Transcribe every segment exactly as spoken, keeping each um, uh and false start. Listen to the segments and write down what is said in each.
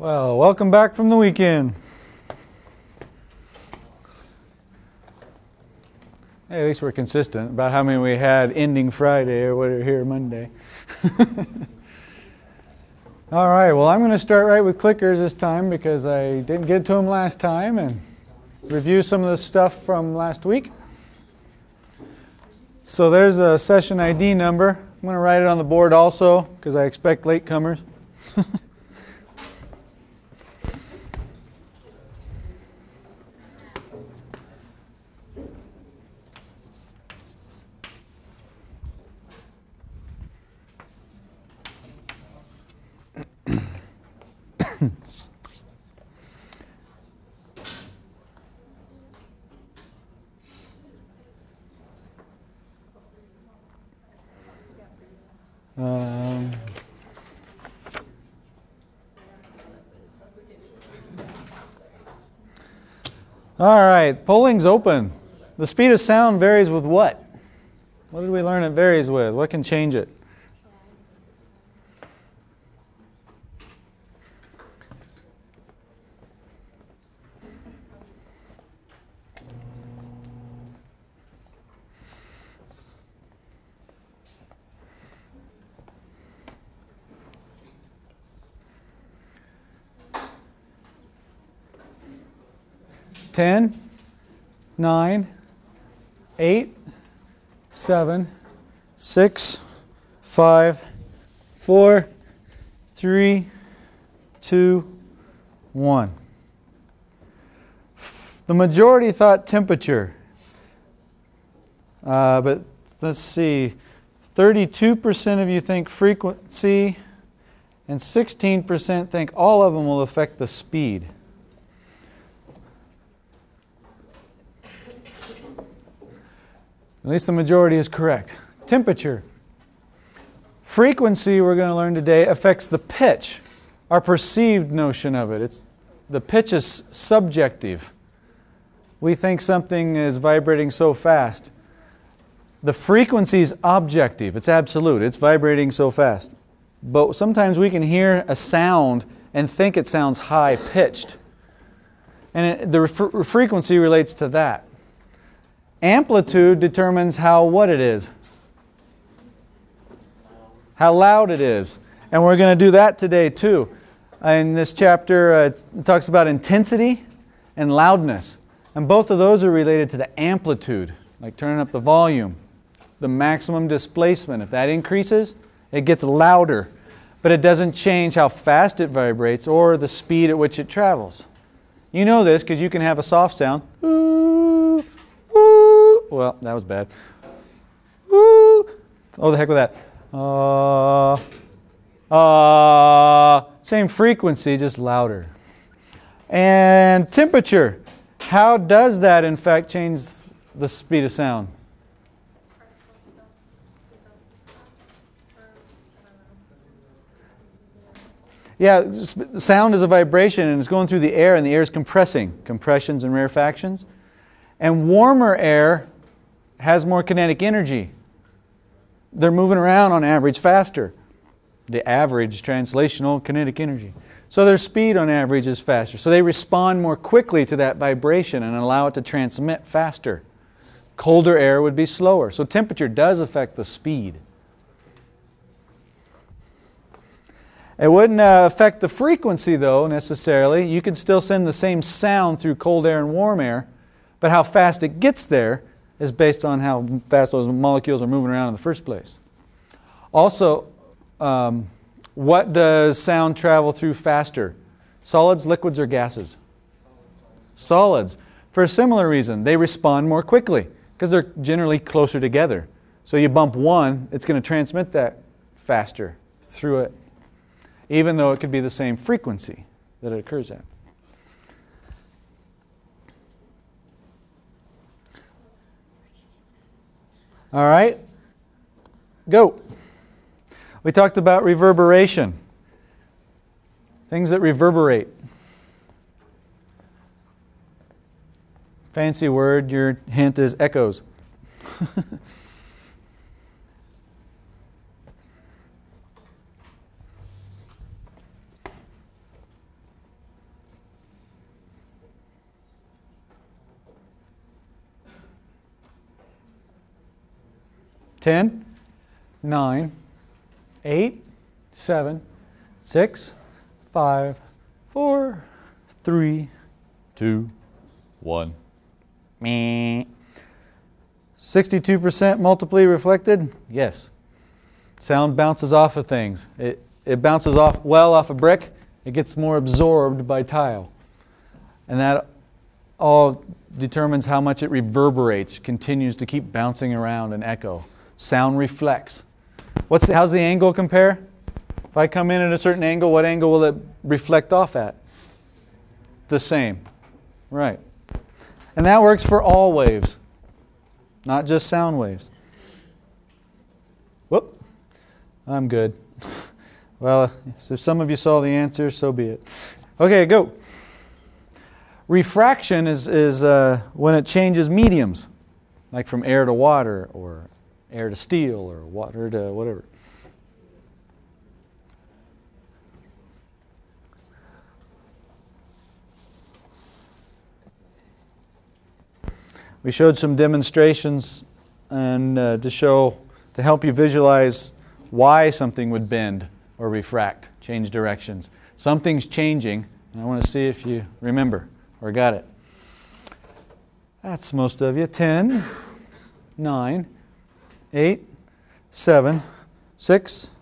Well, welcome back from the weekend. Hey, at least we're consistent about how many we had ending Friday or whatever here Monday. All right, well, I'm going to start right with clickers this time because I didn't get to them last time and review some of the stuff from last week. So there's a session I D number. I'm going to write it on the board also because I expect latecomers. Um, all right, polling's open. The speed of sound varies with what? What did we learn it varies with? What can change it? ten, nine, eight, seven, six, five, four, three, two, one. The majority thought temperature, uh, but let's see, thirty-two percent of you think frequency, and sixteen percent think all of them will affect the speed. At least the majority is correct. Temperature. Frequency, we're going to learn today, affects the pitch, our perceived notion of it. It's, the pitch is subjective. We think something is vibrating so fast. The frequency is objective. It's absolute. It's vibrating so fast. But sometimes we can hear a sound and think it sounds high-pitched. And it, the re- frequency relates to that. Amplitude determines how what it is, how loud it is. And we're going to do that today too. In this chapter, uh, it talks about intensity and loudness. And both of those are related to the amplitude, like turning up the volume, the maximum displacement. If that increases, it gets louder. But it doesn't change how fast it vibrates or the speed at which it travels. You know this because you can have a soft sound. Ooh. Well, that was bad. Woo! Oh, the heck with that. Uh, uh, same frequency, just louder. And temperature. How does that, in fact, change the speed of sound? Yeah, sound is a vibration, and it's going through the air, and the air is compressing. Compressions and rarefactions. And warmer air has more kinetic energy. They're moving around on average faster. The average translational kinetic energy. So their speed on average is faster. So they respond more quickly to that vibration and allow it to transmit faster. Colder air would be slower. So temperature does affect the speed. It wouldn't uh, affect the frequency though necessarily. You can still send the same sound through cold air and warm air, but how fast it gets there is based on how fast those molecules are moving around in the first place. Also, um, what does sound travel through faster? Solids, liquids, or gases? Solids. For a similar reason, they respond more quickly because they're generally closer together. So you bump one, it's going to transmit that faster through it, even though it could be the same frequency that it occurs at. All right, go. We talked about reverberation, things that reverberate. Fancy word, your hint is echoes. ten, nine, eight, seven, six, five, four, three, two, one. Me. sixty-two percent multiply reflected? Yes. Sound bounces off of things. It, it bounces off well off a brick. It gets more absorbed by tile. And that all determines how much it reverberates, continues to keep bouncing around and echo. Sound reflects. What's the, how's the angle compare? If I come in at a certain angle, what angle will it reflect off at? The same. Right. And that works for all waves, not just sound waves. Whoop. I'm good. Well, so if some of you saw the answer, so be it. Okay, go. Refraction is, is uh, when it changes mediums, like from air to water, or air to steel, or water to whatever. We showed some demonstrations and uh, to show, to help you visualize why something would bend or refract, change directions. Something's changing, and I want to see if you remember or got it. That's most of you. ten, nine, eight, seven, six,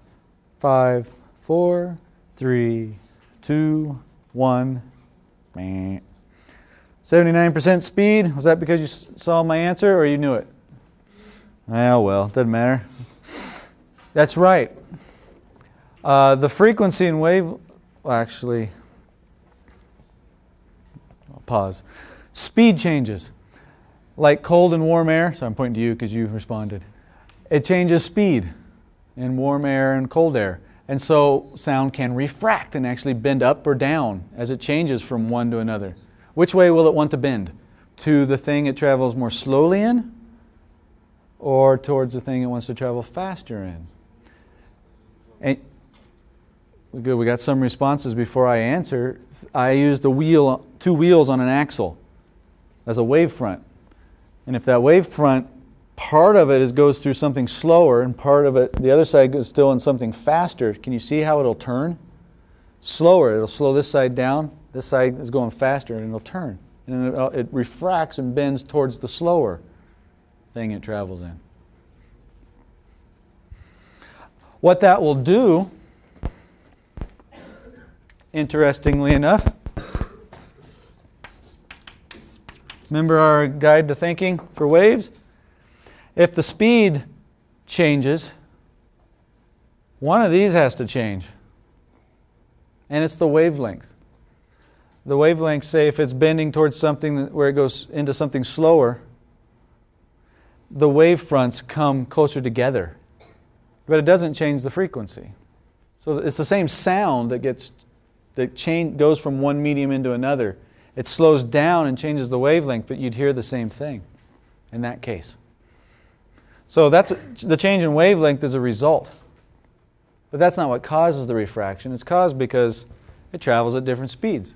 five, four, three, two, one. seventy-nine percent speed. Was that because you saw my answer or you knew it? Oh well, doesn't matter. That's right. Uh, the frequency and wave, well, actually, I'll pause. Speed changes. Like cold and warm air, so I'm pointing to you because you responded. It changes speed in warm air and cold air. And so sound can refract and actually bend up or down as it changes from one to another. Which way will it want to bend? To the thing it travels more slowly in, or towards the thing it wants to travel faster in? And good, we got some responses before I answer. I used a wheel, two wheels on an axle as a wave front. And if that wave front, part of it is, goes through something slower and part of it, the other side is still in something faster, can you see how it'll turn? Slower, it'll slow this side down, this side is going faster and it'll turn. And it, it refracts and bends towards the slower thing it travels in. What that will do, interestingly enough, remember our guide to thinking for waves? If the speed changes, one of these has to change. And it's the wavelength. The wavelength, say if it's bending towards something where it goes into something slower, the wave fronts come closer together. But it doesn't change the frequency. So it's the same sound that gets that change, goes from one medium into another. It slows down and changes the wavelength, but you'd hear the same thing in that case. So that's the change in wavelength is a result. But that's not what causes the refraction. It's caused because it travels at different speeds.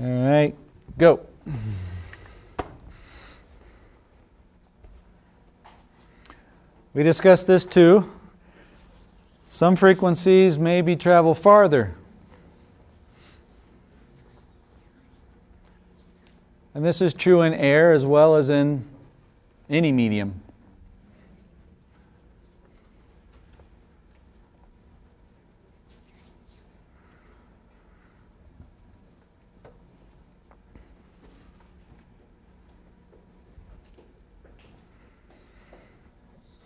All right, go. We discussed this too. Some frequencies maybe travel farther. And this is true in air as well as in any medium.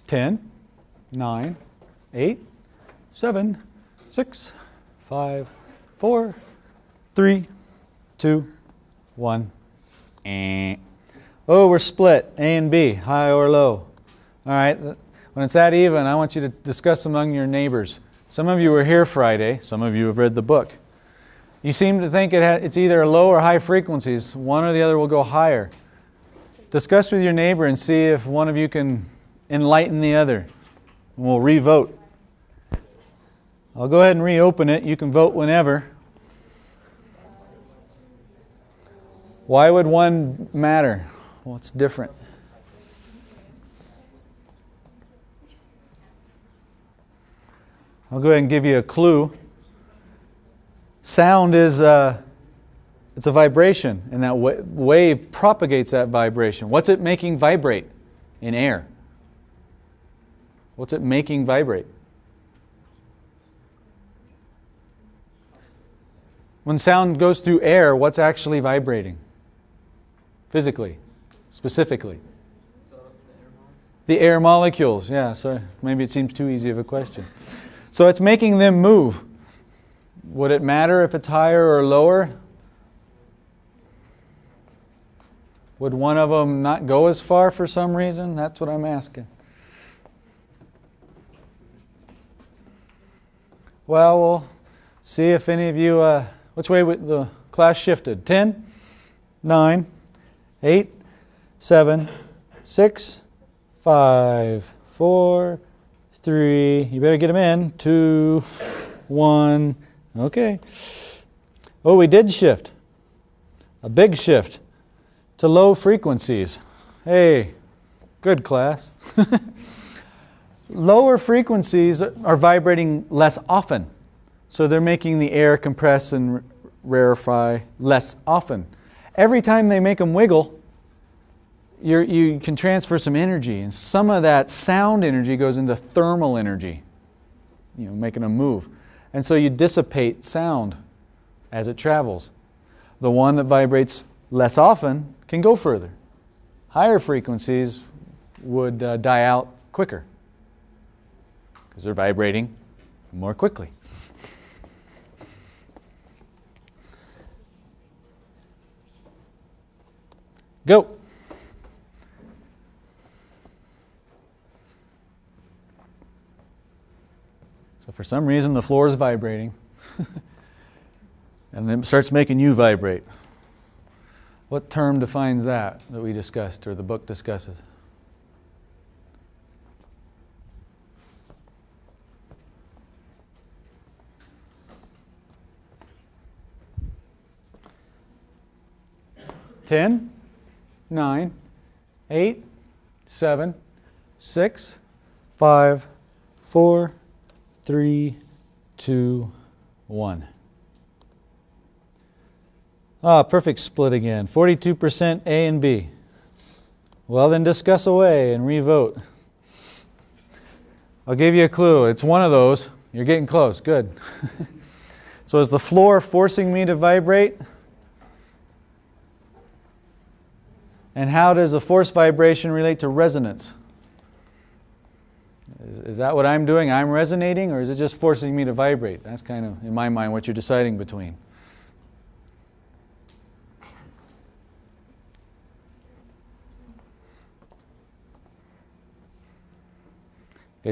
ten, nine, eight, seven, six, five, four, three, two, one. Eh. Oh, we're split, A and B, high or low. All right, when it's that even, I want you to discuss among your neighbors. Some of you were here Friday, some of you have read the book. You seem to think it ha it's either low or high frequencies. One or the other will go higher. Discuss with your neighbor and see if one of you can enlighten the other. We'll re-vote. I'll go ahead and reopen it. You can vote whenever. Why would one matter? Well, it's different. I'll go ahead and give you a clue. Sound is a, it's a vibration, and that wa wave propagates that vibration. What's it making vibrate in air? What's it making vibrate? When sound goes through air, what's actually vibrating? Physically, specifically. The air molecules, yeah, so maybe it seems too easy of a question. So it's making them move. Would it matter if it's higher or lower? Would one of them not go as far for some reason? That's what I'm asking. Well, we'll see if any of you, uh, which way the class shifted? ten, nine, eight, seven, six, five, four, three, you better get them in, two, one, okay. Oh, we did shift, a big shift to low frequencies. Hey, good class. Lower frequencies are vibrating less often, so they're making the air compress and rarefy less often. Every time they make them wiggle, you're, you can transfer some energy, and some of that sound energy goes into thermal energy, you know, making them move. And so you dissipate sound as it travels. The one that vibrates less often can go further. Higher frequencies would uh, die out quicker, because they're vibrating more quickly. Go. So for some reason the floor is vibrating and it starts making you vibrate. What term defines that that we discussed or the book discusses? ten, nine, eight, seven, six, five, four, three, two, one. Ah, perfect split again. forty-two percent A and B. Well, then discuss away and re-vote. I'll give you a clue. It's one of those. You're getting close. Good. So is the floor forcing me to vibrate? And how does a force vibration relate to resonance? Is, is that what I'm doing? I'm resonating, or is it just forcing me to vibrate? That's kind of, in my mind, what you're deciding between. You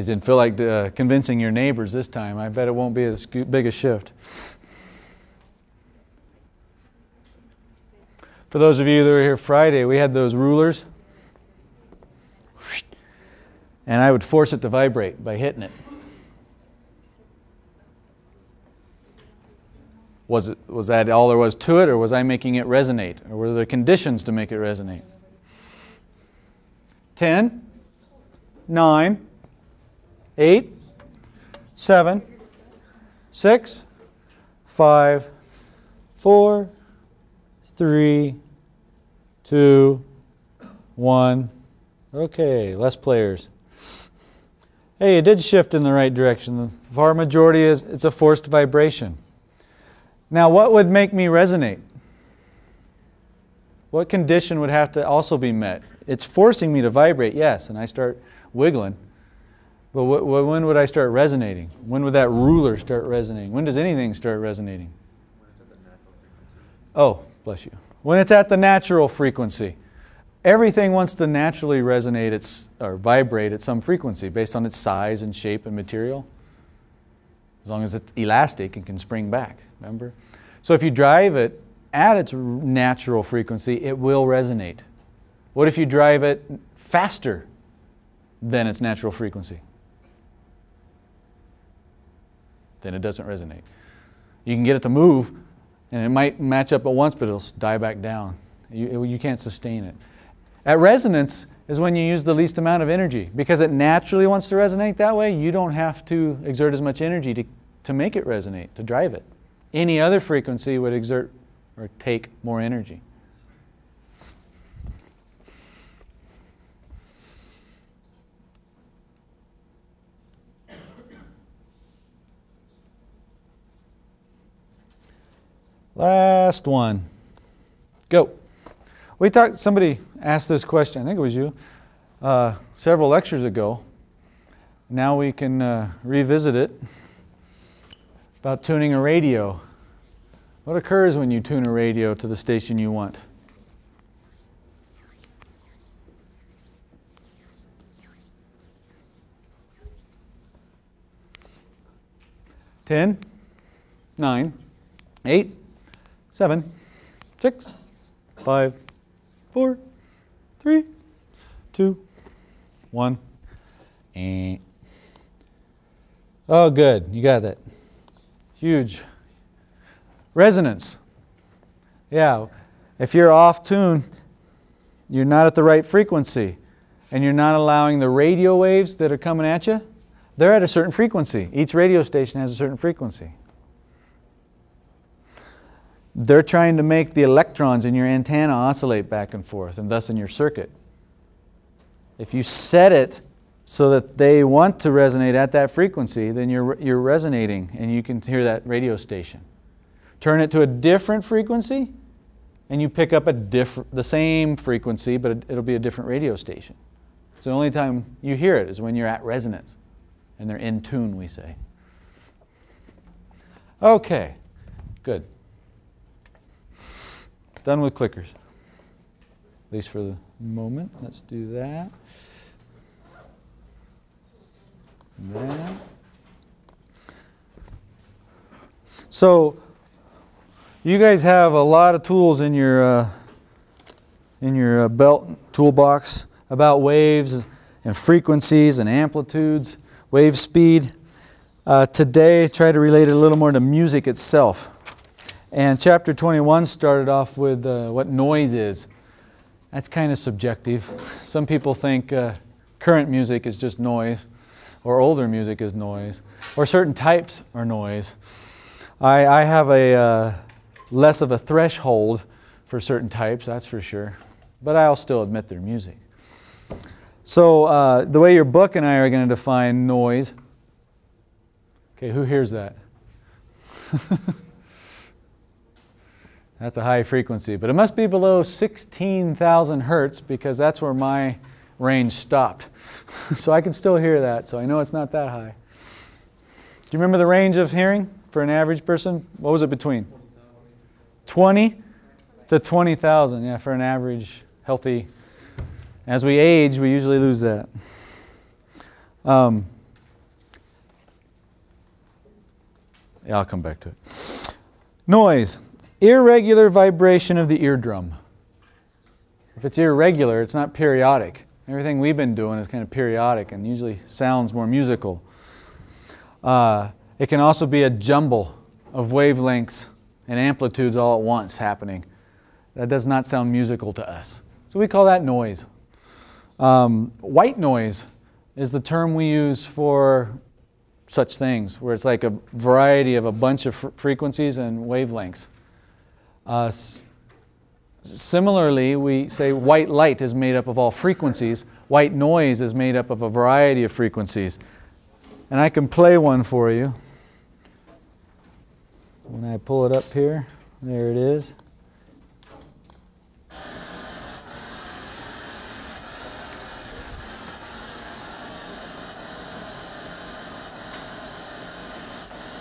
guys didn't feel like uh, convincing your neighbors this time. I bet it won't be as big a shift. For those of you that were here Friday, we had those rulers, and I would force it to vibrate by hitting it. Was it, was that all there was to it, or was I making it resonate? Or were there conditions to make it resonate? ten, nine, eight, seven, six, five, four, three, two, one. Okay, less players. Hey, it did shift in the right direction. The far majority is it's a forced vibration. Now, what would make me resonate? What condition would have to also be met? It's forcing me to vibrate, yes, and I start wiggling. But wh wh when would I start resonating? When would that ruler start resonating? When does anything start resonating? Oh. Bless you. When it's at the natural frequency. Everything wants to naturally resonate its, or vibrate at some frequency based on its size and shape and material. As long as it's elastic and can spring back, remember? So if you drive it at its natural frequency, it will resonate. What if you drive it faster than its natural frequency? Then it doesn't resonate. You can get it to move, and it might match up at once, but it'll die back down. You, you can't sustain it. At resonance is when you use the least amount of energy. Because it naturally wants to resonate that way, you don't have to exert as much energy to, to make it resonate, to drive it. Any other frequency would exert or take more energy. Last one. Go. We talked, somebody asked this question, I think it was you, uh, several lectures ago. Now we can uh, revisit it, about tuning a radio. What occurs when you tune a radio to the station you want? Ten, nine, eight, seven, six, five, four, three, two, one, and oh, good, you got that. Huge. Resonance. Yeah, if you're off tune, you're not at the right frequency, and you're not allowing the radio waves that are coming at you, they're at a certain frequency. Each radio station has a certain frequency. They're trying to make the electrons in your antenna oscillate back and forth, and thus in your circuit. If you set it so that they want to resonate at that frequency, then you're, you're resonating, and you can hear that radio station. Turn it to a different frequency, and you pick up a different, the same frequency, but it, it'll be a different radio station. So the only time you hear it is when you're at resonance, and they're in tune, we say. Okay, good. Done with clickers, at least for the moment. Let's do that. that. So you guys have a lot of tools in your uh, in your uh, belt toolbox about waves and frequencies and amplitudes, wave speed. Uh, today, try to relate it a little more to music itself. And chapter twenty-one started off with uh, what noise is. That's kind of subjective. Some people think uh, current music is just noise, or older music is noise, or certain types are noise. I, I have a uh, less of a threshold for certain types, that's for sure. But I'll still admit they're music. So uh, the way your book and I are going to define noise. Okay, who hears that? That's a high frequency, but it must be below sixteen thousand hertz because that's where my range stopped. So I can still hear that, so I know it's not that high. Do you remember the range of hearing for an average person? What was it between? twenty to twenty thousand, yeah, for an average healthy. As we age, we usually lose that. Um, yeah, I'll come back to it. Noise. Irregular vibration of the eardrum. If it's irregular, it's not periodic. Everything we've been doing is kind of periodic and usually sounds more musical. Uh, it can also be a jumble of wavelengths and amplitudes all at once happening. That does not sound musical to us. So we call that noise. Um, white noise is the term we use for such things, where it's like a variety of a bunch of fr- frequencies and wavelengths. Uh, similarly, we say white light is made up of all frequencies. White noise is made up of a variety of frequencies. And I can play one for you. When I pull it up here, there it is.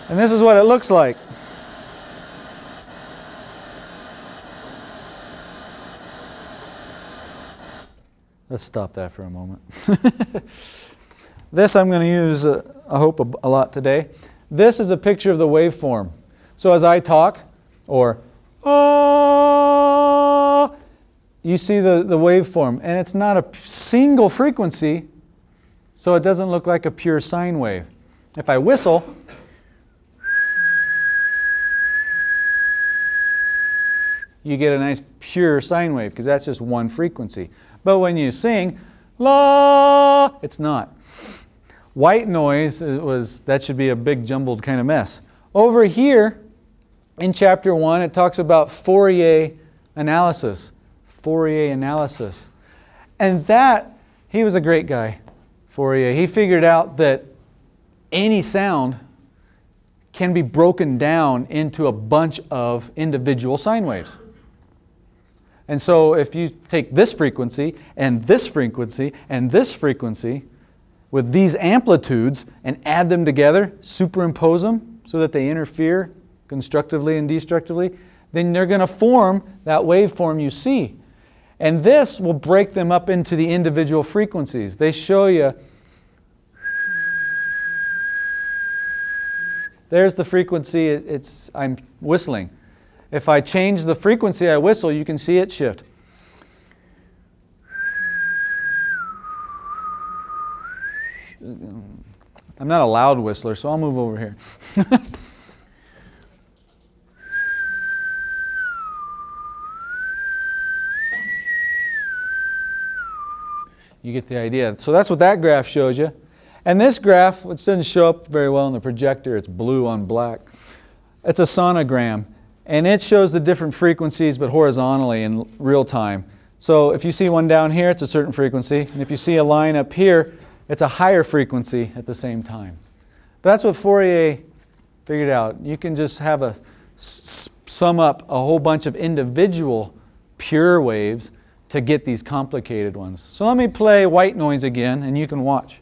And this is what it looks like. Let's stop that for a moment. This I'm going to use, uh, I hope, a, a lot today. This is a picture of the waveform. So as I talk, or ah, you see the, the waveform. And it's not a single frequency, so it doesn't look like a pure sine wave. If I whistle, you get a nice pure sine wave because that's just one frequency. But when you sing la, it's not. White noise was, that should be a big jumbled kind of mess. Over here in chapter one, it talks about Fourier analysis. Fourier analysis. And that, he was a great guy, Fourier. He figured out that any sound can be broken down into a bunch of individual sine waves. And so if you take this frequency and this frequency and this frequency with these amplitudes and add them together, superimpose them so that they interfere constructively and destructively, then they're going to form that waveform you see. And this will break them up into the individual frequencies. They show you, there's the frequency it's, I'm whistling. If I change the frequency I whistle, you can see it shift. I'm not a loud whistler, so I'll move over here. You get the idea. So that's what that graph shows you. And this graph, which doesn't show up very well on the projector, it's blue on black. It's a sonogram. And it shows the different frequencies, but horizontally in real time. So if you see one down here, it's a certain frequency. And if you see a line up here, it's a higher frequency at the same time. But that's what Fourier figured out. You can just have a sum up a whole bunch of individual pure waves to get these complicated ones. So let me play white noise again, and you can watch.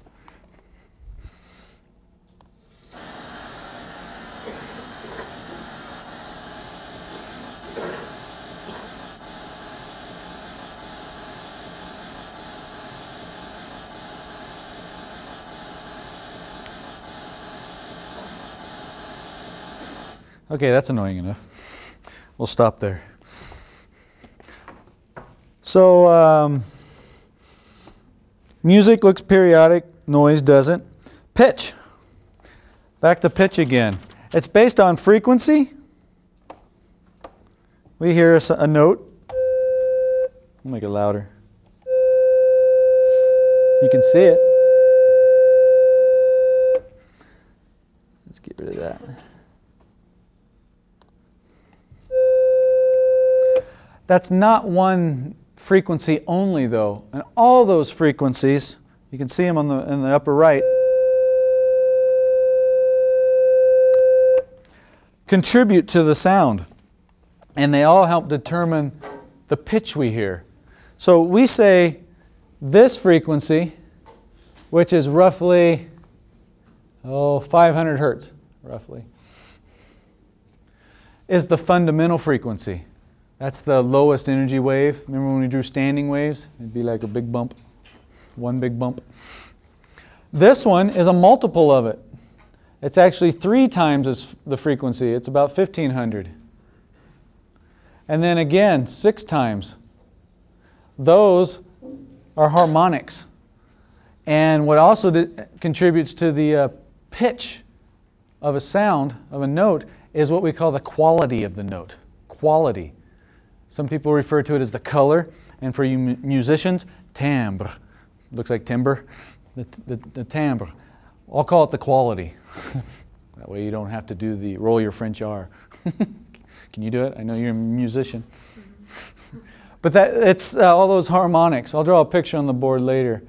Okay, that's annoying enough. We'll stop there. So, um, music looks periodic, noise doesn't. Pitch. Back to pitch again. It's based on frequency. We hear a, a note. I'll make it louder. You can see it. Let's get rid of that. That's not one frequency only, though. And all those frequencies, you can see them on the, in the upper right, contribute to the sound. And they all help determine the pitch we hear. So we say this frequency, which is roughly oh, five hundred hertz, roughly, is the fundamental frequency. That's the lowest energy wave. Remember when we drew standing waves? It'd be like a big bump, one big bump. This one is a multiple of it. It's actually three times as the frequency. It's about fifteen hundred. And then again, six times. Those are harmonics. And what also contributes to the uh, pitch of a sound, of a note, is what we call the quality of the note. Quality. Some people refer to it as the color, and for you musicians, timbre. Looks like timber, the, the, the timbre. I'll call it the quality. That way you don't have to do the roll your French R. Can you do it? I know you're a musician. But that, it's uh, all those harmonics. I'll draw a picture on the board later.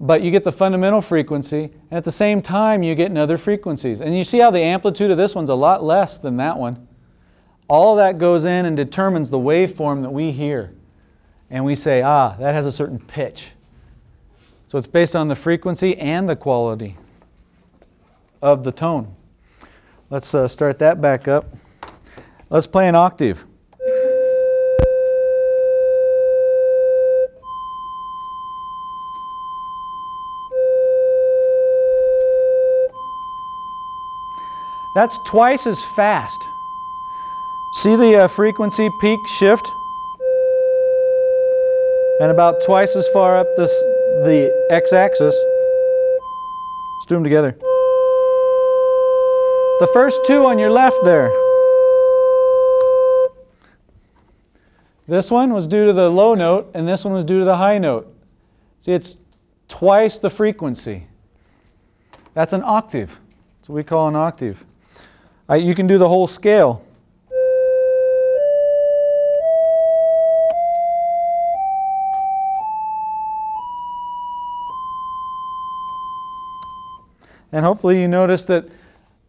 But you get the fundamental frequency, and at the same time you get in other frequencies. And you see how the amplitude of this one's a lot less than that one. All that goes in and determines the waveform that we hear. And we say, ah, that has a certain pitch. So it's based on the frequency and the quality of the tone. Let's uh, start that back up. Let's play an octave. That's twice as fast. See the uh, frequency peak shift? And about twice as far up this, the x-axis. Let's do them together. The first two on your left there. This one was due to the low note, and this one was due to the high note. See, it's twice the frequency. That's an octave. That's what we call an octave. Uh, you can do the whole scale. And hopefully you notice that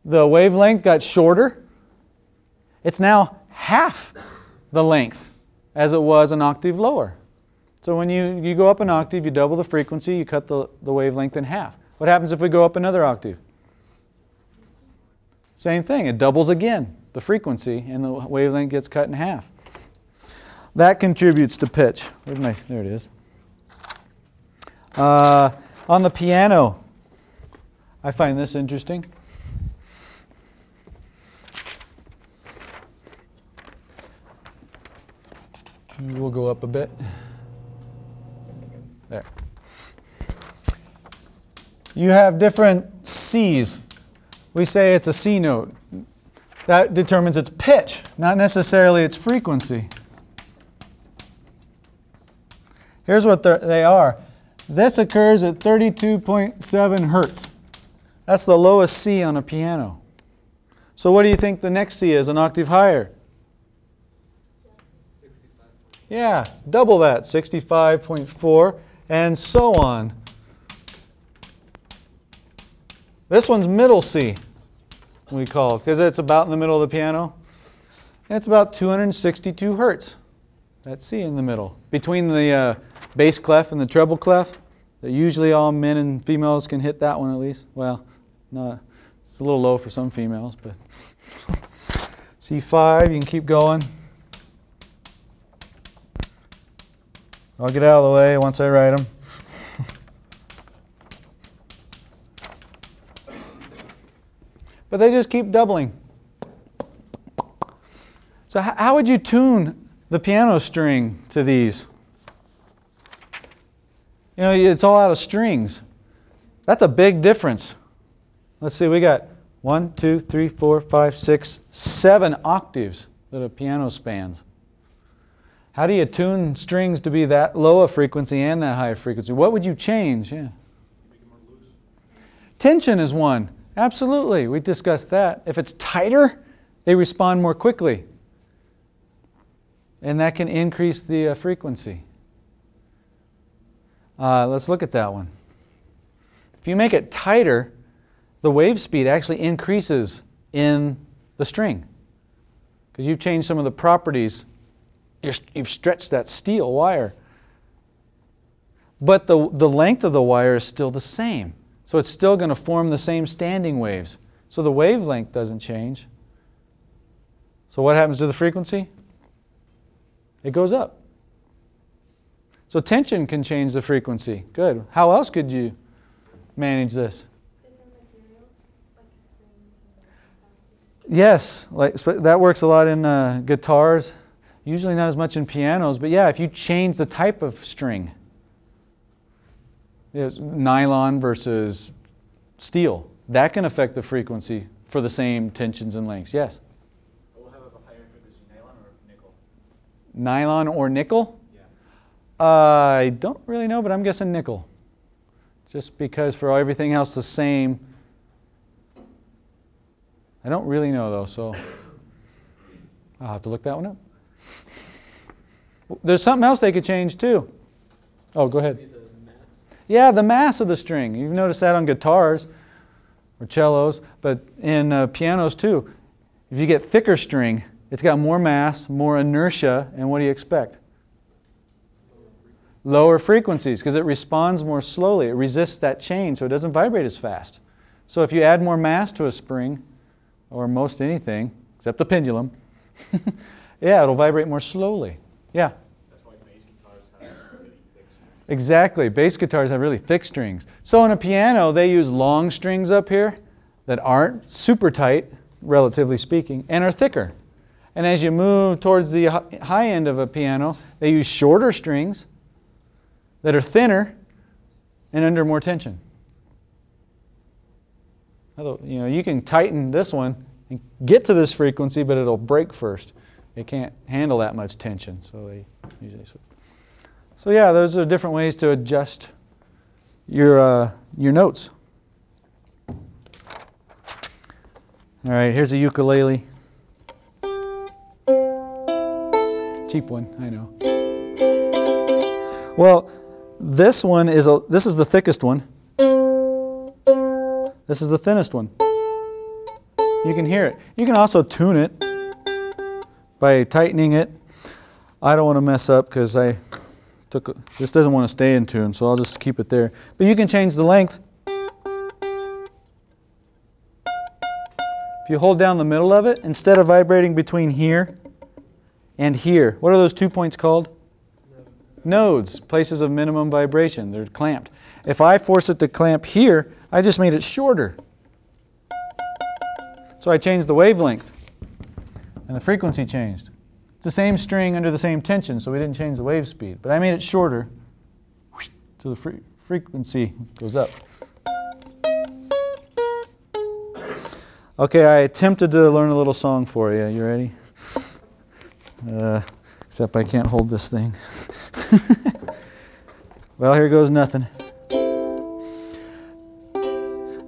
the wavelength got shorter. It's now half the length as it was an octave lower. So when you, you go up an octave, you double the frequency, you cut the, the wavelength in half. What happens if we go up another octave? Same thing, it doubles again, the frequency, and the wavelength gets cut in half. That contributes to pitch. Where's my, there it is. Uh, on the piano, I find this interesting. We'll go up a bit. There. You have different C's. We say it's a C note. That determines its pitch, not necessarily its frequency. Here's what they are. This occurs at thirty-two point seven hertz. That's the lowest C on a piano. So what do you think the next C is, an octave higher? Yeah, double that, sixty-five point four, and so on. This one's middle C, we call it, because it's about in the middle of the piano. And it's about two hundred sixty-two hertz, that C in the middle. Between the uh, bass clef and the treble clef, usually all men and females can hit that one at least. Well, not, it's a little low for some females, but C five, you can keep going. I'll get out of the way once I write them. But they just keep doubling. So how would you tune the piano string to these? You know, it's all out of strings. That's a big difference. Let's see, we got one, two, three, four, five, six, seven octaves that a piano spans. How do you tune strings to be that low a frequency and that high a frequency? What would you change? Yeah. Make it more loose. Tension is one. Absolutely. We discussed that. If it's tighter, they respond more quickly. And that can increase the uh, frequency. Uh, let's look at that one. If you make it tighter, the wave speed actually increases in the string. Because you've changed some of the properties. You've stretched that steel wire. But the, the length of the wire is still the same. So it's still going to form the same standing waves. So the wavelength doesn't change. So what happens to the frequency? It goes up. So tension can change the frequency. Good. How else could you manage this? Different materials, like springs. Yes, like, that works a lot in uh, guitars. Usually not as much in pianos, but yeah, if you change the type of string, it's nylon versus steel, that can affect the frequency for the same tensions and lengths. Yes? We'll have a higher frequency, nylon or nickel? Nylon or nickel? Yeah. Uh, I don't really know, but I'm guessing nickel. Just because for everything else the same. I don't really know though, so I'll have to look that one up. There's something else they could change too. Oh, go ahead. Yeah, the mass of the string. You've noticed that on guitars or cellos, but in uh, pianos too. If you get thicker string, it's got more mass, more inertia, and what do you expect? Lower frequencies, because it responds more slowly. It resists that change, so it doesn't vibrate as fast. So if you add more mass to a spring, or most anything, except the pendulum, yeah, it'll vibrate more slowly. Yeah? That's why bass guitars have really thick strings. Exactly. Bass guitars have really thick strings. So on a piano, they use long strings up here that aren't super tight, relatively speaking, and are thicker. And as you move towards the high end of a piano, they use shorter strings that are thinner and under more tension. Although, you know, you can tighten this one and get to this frequency, but it'll break first. they can't handle that much tension, so they usually switch. So yeah, those are different ways to adjust your uh, your notes. All right, here's a ukulele. Cheap one, I know. Well, this one is a this is the thickest one. This is the thinnest one. You can hear it. You can also tune it by tightening it. I don't want to mess up because I took a, this doesn't want to stay in tune, so I'll just keep it there. But you can change the length. If you hold down the middle of it, instead of vibrating between here and here, what are those two points called? Nodes, places of minimum vibration. They're clamped. If I force it to clamp here, I just made it shorter. So I changed the wavelength and the frequency changed. It's the same string under the same tension, so we didn't change the wave speed, but I made it shorter, so the fre frequency goes up. Okay, I attempted to learn a little song for you. You ready? Uh, except I can't hold this thing. Well, here goes nothing.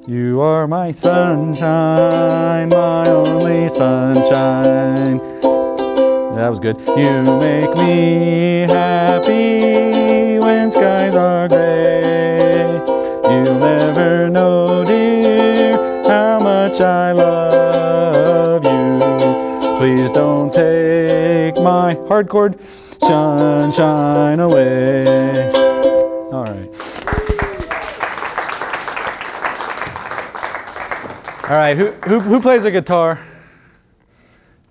You are my sunshine, my only sunshine. That was good. You make me happy when skies are gray. You'll never know, dear, how much I love you. Please don't take my hard chord, sunshine away. All right. All right, who, who, who plays a guitar?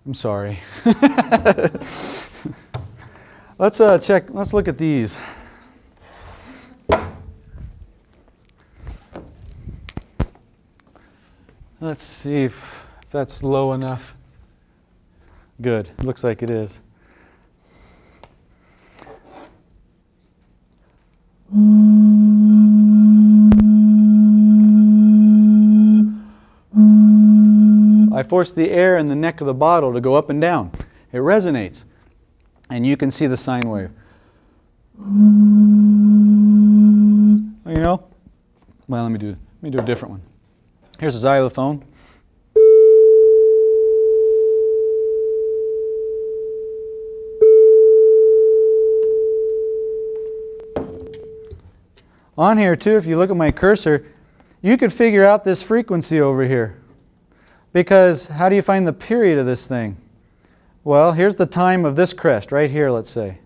I'm sorry. Let's uh, check, let's look at these. Let's see if, if that's low enough. Good, looks like it is. I force the air in the neck of the bottle to go up and down. It resonates. And you can see the sine wave. You know? Well, let me do, let me do a different one. Here's a xylophone. On here too, if you look at my cursor, you could figure out this frequency over here. Because how do you find the period of this thing? Well, here's the time of this crest, right here, let's say.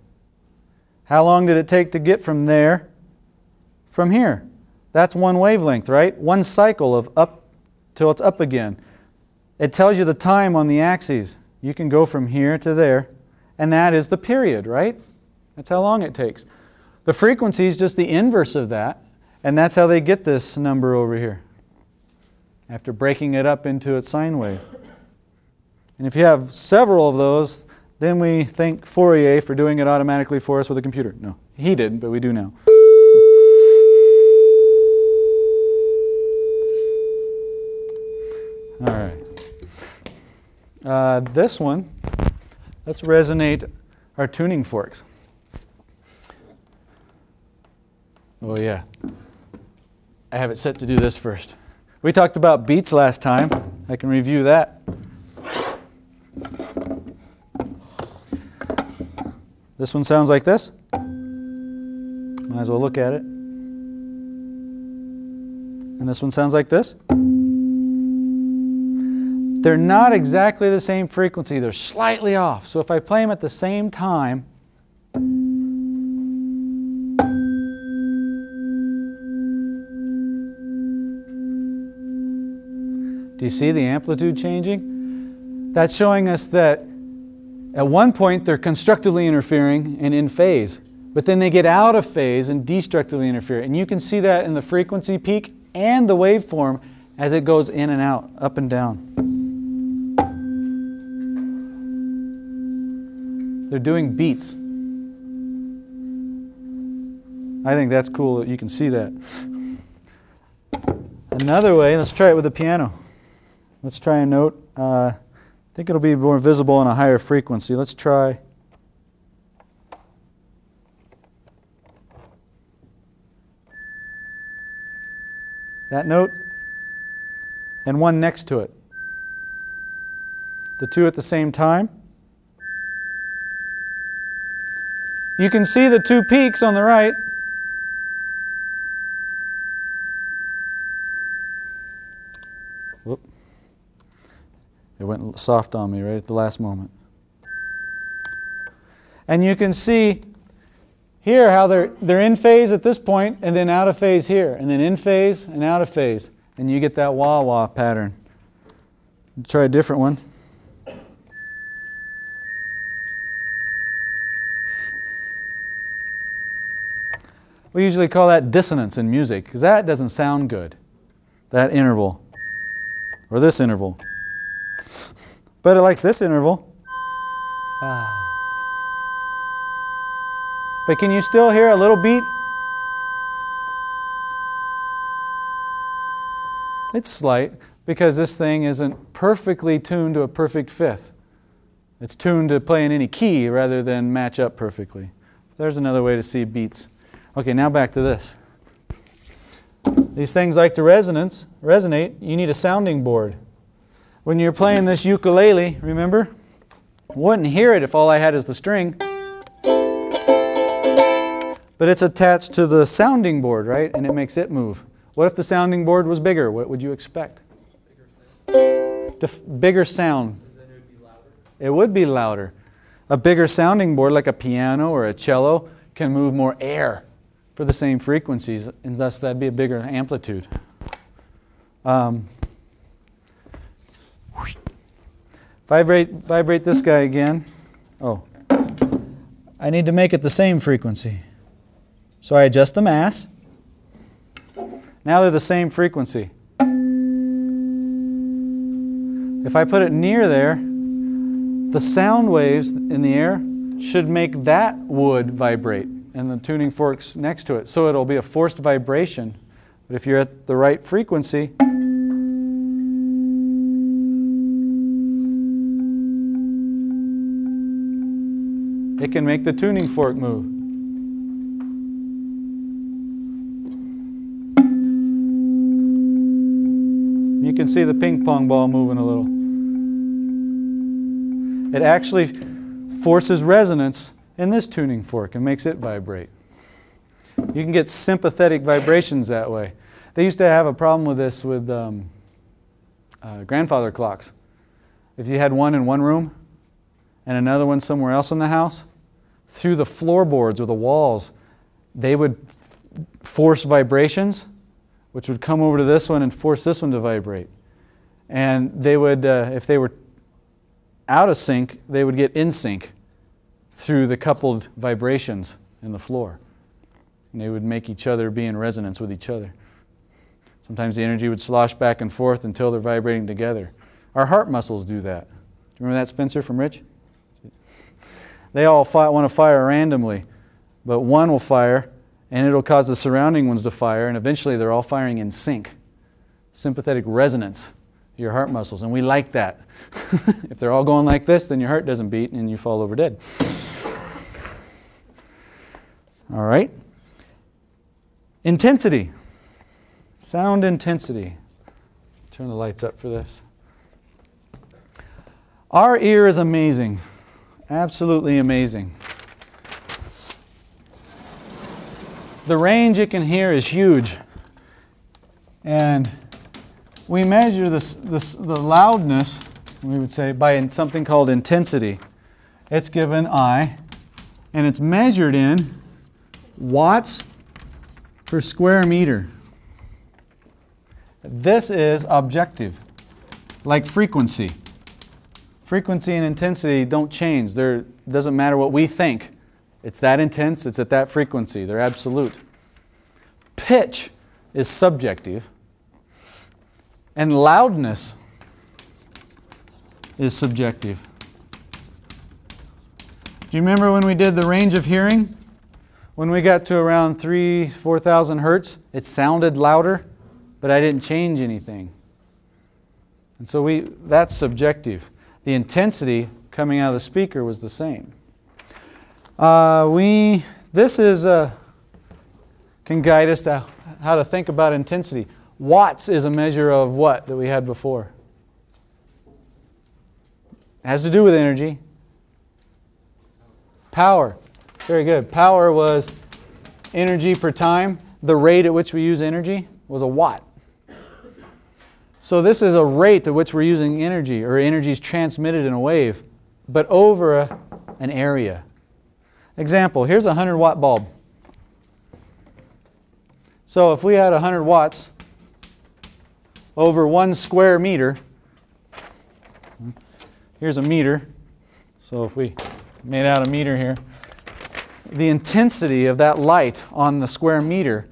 How long did it take to get from there, from here? That's one wavelength, right? One cycle of up till it's up again. It tells you the time on the axes. You can go from here to there, and that is the period, right? That's how long it takes. The frequency is just the inverse of that, and that's how they get this number over here, after breaking it up into its sine wave. And if you have several of those, then we thank Fourier for doing it automatically for us with a computer. No, he didn't, but we do now. All right. Uh, this one, let's resonate our tuning forks. Oh yeah. I have it set to do this first. We talked about beats last time. I can review that. This one sounds like this. Might as well look at it. And this one sounds like this. They're not exactly the same frequency. They're slightly off. So if I play them at the same time, do you see the amplitude changing? That's showing us that at one point they're constructively interfering and in phase, but then they get out of phase and destructively interfere. And you can see that in the frequency peak and the waveform as it goes in and out, up and down. They're doing beats. I think that's cool that you can see that. Another way, let's try it with the piano. Let's try a note. Uh, I think it'll be more visible on a higher frequency. Let's try. That note and one next to it. The two at the same time. You can see the two peaks on the right. Whoop. It went soft on me right at the last moment. And you can see here how they're, they're in phase at this point and then out of phase here, and then in phase and out of phase. And you get that wah-wah pattern. Try a different one. We usually call that dissonance in music, because that doesn't sound good, that interval, or this interval. But it likes this interval. Ah. But can you still hear a little beat? It's slight, because this thing isn't perfectly tuned to a perfect fifth. It's tuned to play in any key rather than match up perfectly. There's another way to see beats. Okay, now back to this. These things like to resonance, resonate. You need a sounding board. When you're playing this ukulele, remember? Wouldn't hear it if all I had is the string. But it's attached to the sounding board, right? And it makes it move. What if the sounding board was bigger? What would you expect? Bigger sound. Bigger sound. Because then it would be louder. It would be louder. A bigger sounding board, like a piano or a cello, can move more air for the same frequencies, and thus that'd be a bigger amplitude. Um, vibrate, vibrate this guy again. Oh, I need to make it the same frequency. So I adjust the mass. Now they're the same frequency. If I put it near there, the sound waves in the air should make that wood vibrate and the tuning forks next to it. So it'll be a forced vibration. But if you're at the right frequency, it can make the tuning fork move. You can see the ping pong ball moving a little. It actually forces resonance in this tuning fork and makes it vibrate. You can get sympathetic vibrations that way. They used to have a problem with this with um, uh, grandfather clocks. If you had one in one room and another one somewhere else in the house, through the floorboards or the walls, they would force vibrations, which would come over to this one and force this one to vibrate. And they would, uh, if they were out of sync, they would get in sync through the coupled vibrations in the floor. And they would make each other be in resonance with each other. Sometimes the energy would slosh back and forth until they're vibrating together. Our heart muscles do that. Do you remember that, Spencer, from Rich? They all fire, want to fire randomly, but one will fire and it'll cause the surrounding ones to fire, and eventually they're all firing in sync. Sympathetic resonance. Your heart muscles, and we like that. If they're all going like this, then your heart doesn't beat and you fall over dead. All right. Intensity. Sound intensity. Turn the lights up for this. Our ear is amazing. Absolutely amazing. The range it can hear is huge. And we measure this, this, the loudness, we would say, by something called intensity. It's given I, and it's measured in watts per square meter. This is objective, like frequency. Frequency and intensity don't change. They're, it doesn't matter what we think. It's that intense, it's at that frequency. They're absolute. Pitch is subjective. And loudness is subjective. Do you remember when we did the range of hearing? When we got to around three, four thousand hertz, it sounded louder, but I didn't change anything. And so we that's subjective. the intensity coming out of the speaker was the same. Uh, we, this is a, can guide us to how to think about intensity. Watts is a measure of what that we had before? It has to do with energy. Power. Very good. Power was energy per time. The rate at which we use energy was a watt. So this is a rate at which we're using energy, or energy is transmitted in a wave, but over a, an area. Example, here's a one hundred watt bulb. So if we had one hundred watts over one square meter, here's a meter, so if we made out a meter here, the intensity of that light on the square meter,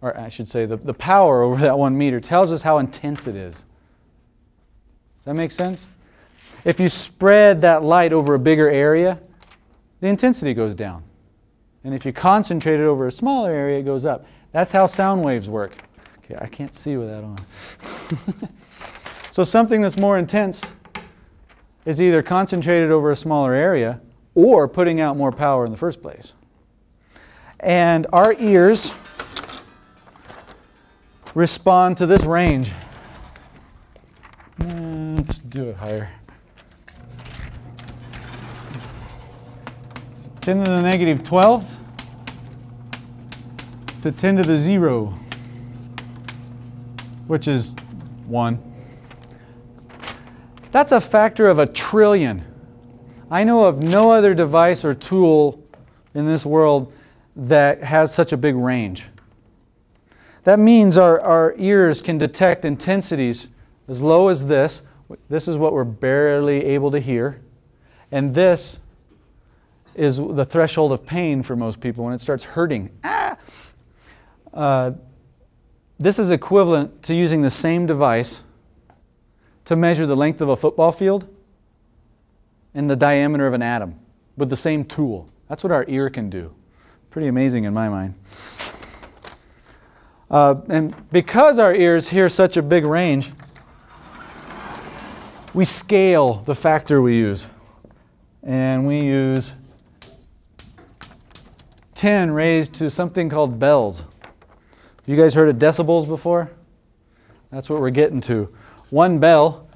or I should say the, the power over that one meter, tells us how intense it is. Does that make sense? If you spread that light over a bigger area, the intensity goes down. And if you concentrate it over a smaller area, it goes up. That's how sound waves work. Okay, I can't see with that on. So something that's more intense is either concentrated over a smaller area or putting out more power in the first place. And our ears respond to this range. Let's do it higher. ten to the negative twelfth to ten to the zero, which is one. That's a factor of a trillion. I know of no other device or tool in this world that has such a big range. That means our, our ears can detect intensities as low as this. This is what we're barely able to hear. And this is the threshold of pain for most people when it starts hurting. Ah! Uh, this is equivalent to using the same device to measure the length of a football field and the diameter of an atom with the same tool. That's what our ear can do. Pretty amazing in my mind. Uh, and because our ears hear such a big range, we scale the factor we use. And we use ten raised to something called bells. You guys heard of decibels before? That's what we're getting to. One bell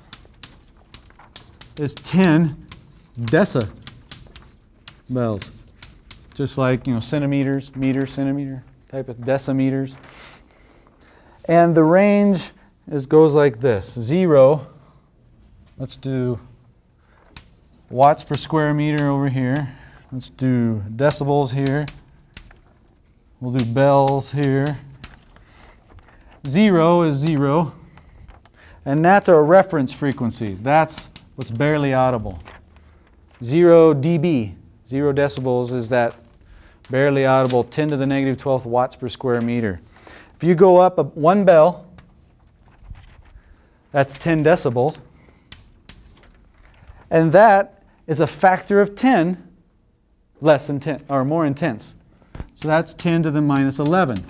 is ten decibels, just like, you know, centimeters, meter, centimeter, type of decimeters. And the range is, goes like this. Zero, let's do watts per square meter over here. Let's do decibels here. We'll do bells here. Zero is zero. And that's our reference frequency. That's what's barely audible. Zero dB, zero decibels, is that barely audible ten to the negative twelfth watts per square meter. If you go up a, one bell, that's ten decibels. And that is a factor of ten less intense, or more intense. So that's ten to the minus eleven.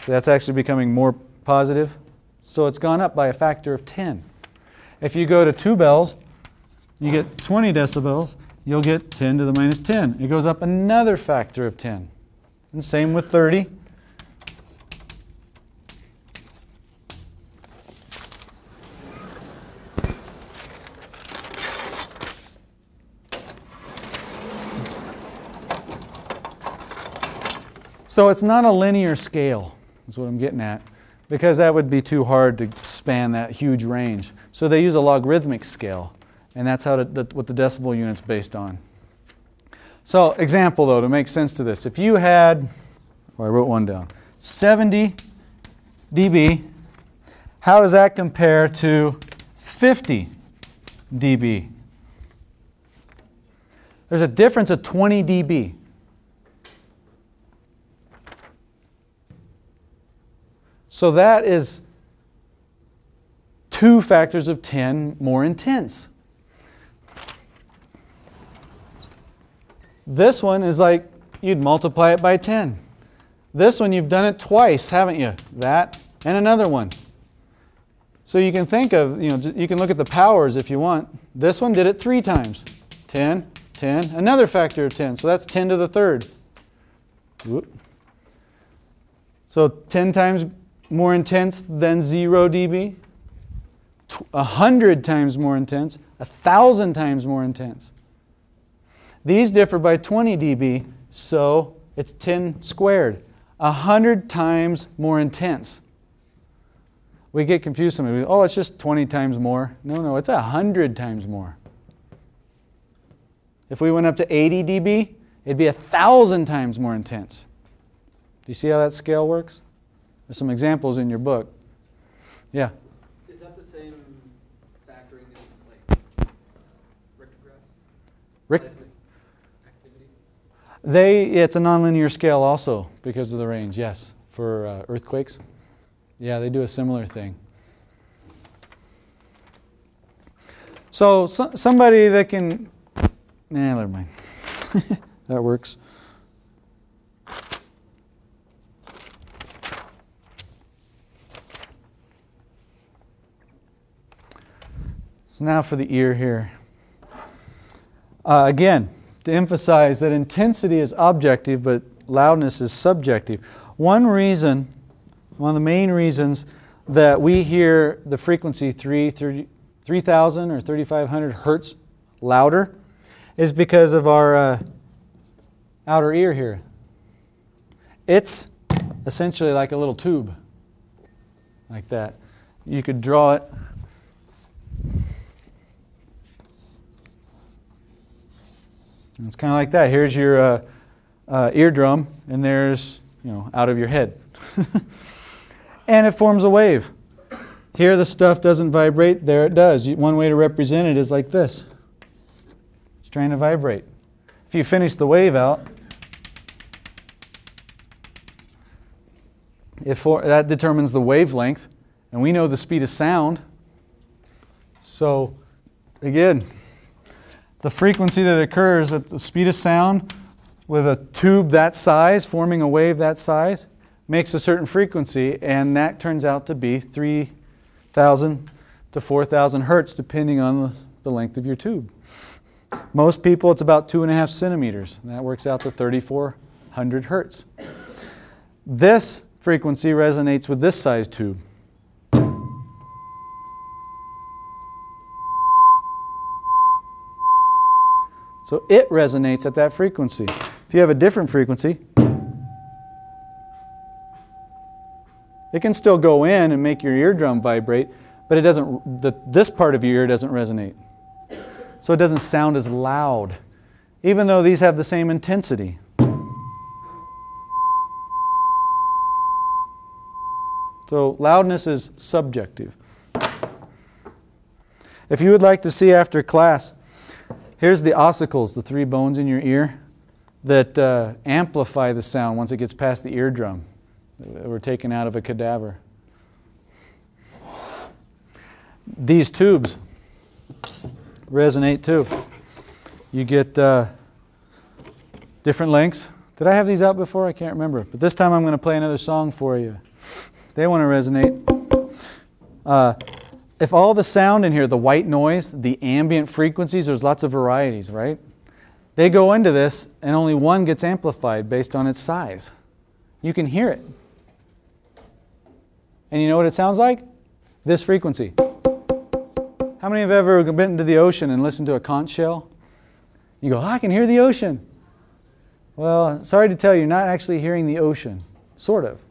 So that's actually becoming more positive. So it's gone up by a factor of ten. If you go to two bells, you get twenty decibels, you'll get ten to the minus ten. It goes up another factor of ten. And same with thirty. So it's not a linear scale, is what I'm getting at, because that would be too hard to span that huge range. So they use a logarithmic scale, and that's how to, the, what the decibel unit's based on. So example, though, to make sense to this. If you had, well, I wrote one down, seventy decibels, how does that compare to fifty decibels? There's a difference of twenty decibels. So that is two factors of ten more intense. This one is like you'd multiply it by ten. This one, you've done it twice, haven't you? That and another one. So you can think of, you know, you can look at the powers if you want. This one did it three times. ten, ten, another factor of ten. So that's ten to the third. Whoop. So ten times more intense than zero d B. A hundred times more intense. A thousand times more intense. These differ by twenty d B, so it's ten squared. A hundred times more intense. We get confused sometimes. Oh, it's just twenty times more. No, no, it's a hundred times more. If we went up to eighty d B, it'd be a thousand times more intense. Do you see how that scale works? There's some examples in your book. Yeah. Is that the same factoring as like Richter graphs? Rick seismic activity? They, it's a nonlinear scale also because of the range. Yes, for uh, earthquakes. Yeah, they do a similar thing. So, so somebody that can, nah, never mind. That works. So now for the ear here. Uh, again, to emphasize that intensity is objective, but loudness is subjective. One reason. One of the main reasons that we hear the frequency three thousand or thirty-five hundred hertz louder is because of our uh, outer ear here. It's essentially like a little tube, like that. You could draw it. And it's kind of like that. Here's your uh, uh, eardrum, and there's, you know, out of your head. And it forms a wave. Here the stuff doesn't vibrate, there it does. One way to represent it is like this. It's trying to vibrate. If you finish the wave out, it for, that determines the wavelength, and we know the speed of sound. So again, the frequency that occurs at the speed of sound with a tube that size, forming a wave that size, makes a certain frequency, and that turns out to be three thousand to four thousand hertz, depending on the length of your tube. Most people, it's about two and a half centimeters, and that works out to thirty-four hundred hertz. This frequency resonates with this size tube. So it resonates at that frequency. If you have a different frequency, it can still go in and make your eardrum vibrate, but it doesn't, the, this part of your ear doesn't resonate. So it doesn't sound as loud, even though these have the same intensity. So loudness is subjective. If you would like to see after class, here's the ossicles, the three bones in your ear that uh, amplify the sound once it gets past the eardrum. Were taken out of a cadaver. These tubes resonate too. You get uh, different lengths. Did I have these out before? I can't remember. But this time I'm going to play another song for you. They want to resonate. Uh, if all the sound in here, the white noise, the ambient frequencies, there's lots of varieties, right? They go into this and only one gets amplified based on its size. You can hear it. And you know what it sounds like? This frequency. How many have ever been to the ocean and listened to a conch shell? You go, oh, I can hear the ocean. Well, sorry to tell you, you're not actually hearing the ocean. Sort of.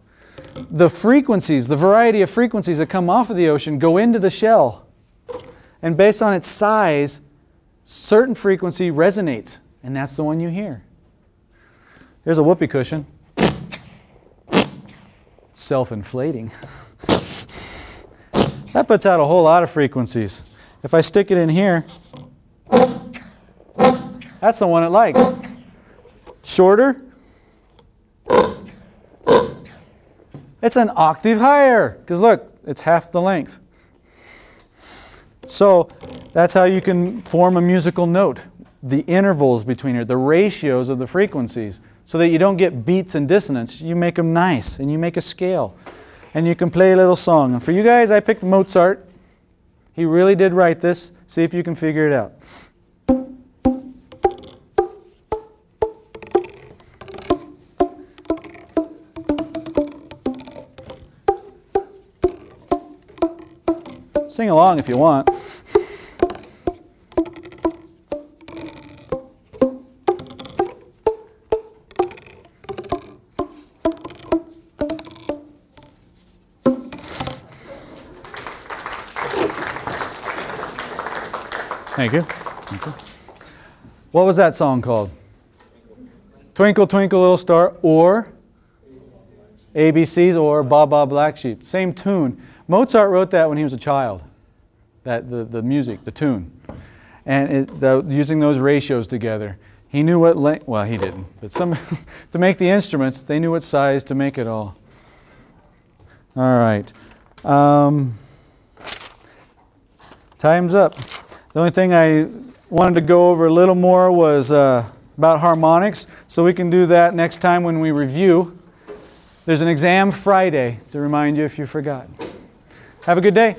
The frequencies, the variety of frequencies that come off of the ocean go into the shell. And based on its size, certain frequency resonates. And that's the one you hear. Here's a whoopee cushion. Self-inflating. That puts out a whole lot of frequencies. If I stick it in here, that's the one it likes. Shorter. It's an octave higher, because look, it's half the length. So that's how you can form a musical note. The intervals between here, the ratios of the frequencies, so that you don't get beats and dissonance. You make them nice, and you make a scale. And you can play a little song. And for you guys, I picked Mozart. He really did write this. See if you can figure it out. Sing along if you want. Thank you. Thank you. What was that song called? Twinkle, Twinkle, Little Star, or A B C's, or Ba Ba Black Sheep. Same tune. Mozart wrote that when he was a child, that the, the music, the tune. And it, the, using those ratios together. He knew what length, well, he didn't, but some, to make the instruments, they knew what size to make it all. All right. Um, time's up. The only thing I wanted to go over a little more was uh, about harmonics, so we can do that next time when we review. There's an exam Friday to remind you if you forgot. Have a good day.